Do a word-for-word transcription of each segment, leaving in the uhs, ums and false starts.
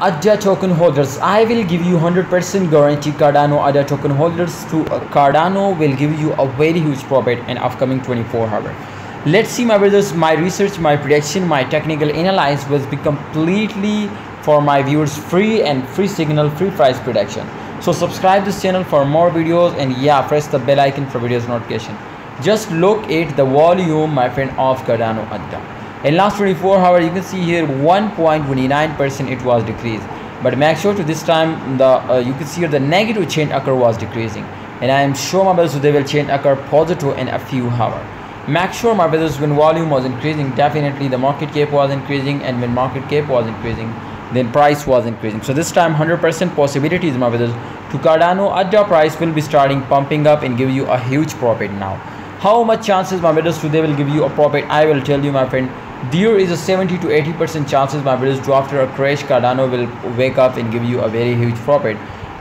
ADA token holders. I will give you one hundred percent guarantee Cardano ADA token holders to Cardano will give you a very huge profit in upcoming twenty-four hours. Let's see, my brothers, my research, my prediction, my technical analysis will be completely for my viewers free and free signal, free price prediction. So subscribe this channel for more videos, and yeah, press the bell icon for videos notification. Just look at the volume, my friend, of Cardano ADA. In last twenty-four hours, you can see here one point two nine percent it was decreased, but make sure to this time the uh, you can see here the negative chain occur was decreasing, and I am sure, my brothers, so they will chain occur positive in a few hours. Make sure, my brothers, when volume was increasing, definitely the market cap was increasing, and when market cap was increasing, then price was increasing. So this time one hundred percent possibilities, my brothers, to Cardano ADA price will be starting pumping up and give you a huge profit. Now how much chances, my brothers, today will give you a profit? I will tell you, my friend. There is a seventy to eighty percent chances, my brothers, to after a crash Cardano will wake up and give you a very huge profit.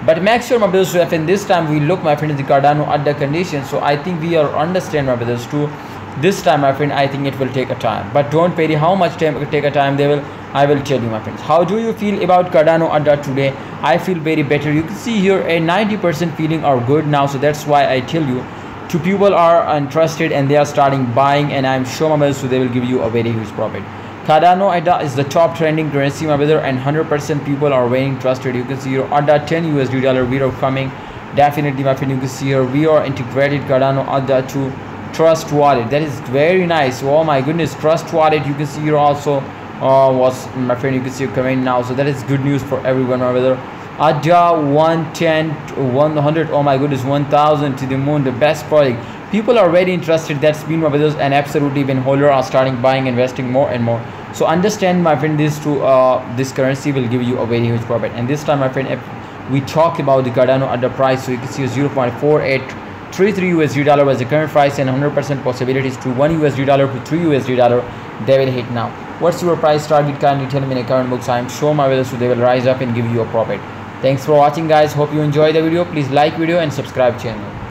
But make sure, my brothers, so in this time we look, my friend, at the Cardano ADA condition. So I think we are understand, my brothers, too. This time, my friend, I think it will take a time. But don't worry, how much time it will take a time they will, I will tell you, my friends. How do you feel about Cardano ADA today? I feel very better. You can see here a ninety percent feeling are good now. So that's why I tell you. Two people are interested and they are starting buying, and I am sure, my brothers, so they will give you a very huge profit. Cardano ADA is the top trending currency, my brother, and one hundred percent people are very interested. You can see your ADA ten U S D dollar we are coming. Definitely, my friend, you can see here we are integrated Cardano ADA to Trust Wallet. That is very nice. Oh my goodness, Trust Wallet. You can see here also uh, was, my friend, you can see your comment now. So that is good news for everyone, my brother. ADA one ten, one hundred, oh my goodness, one thousand to the moon, the best project. People are very interested. That's been, my brothers, and absolutely when holders are starting buying, investing more and more. So understand, my friend, this to uh, this currency will give you a very huge profit. And this time, my friend, if we talk about the Cardano ADA price, so you can see zero point four eight three three U S D dollar was the current price, and one hundred percent possibilities to one U S D dollar to three U S D dollar they will hit now. What's your price target? Kindly tell me in the current books. I am sure, my brothers, so they will rise up and give you a profit. Thanks for watching, guys. Hope you enjoy the video. Please like video and subscribe channel.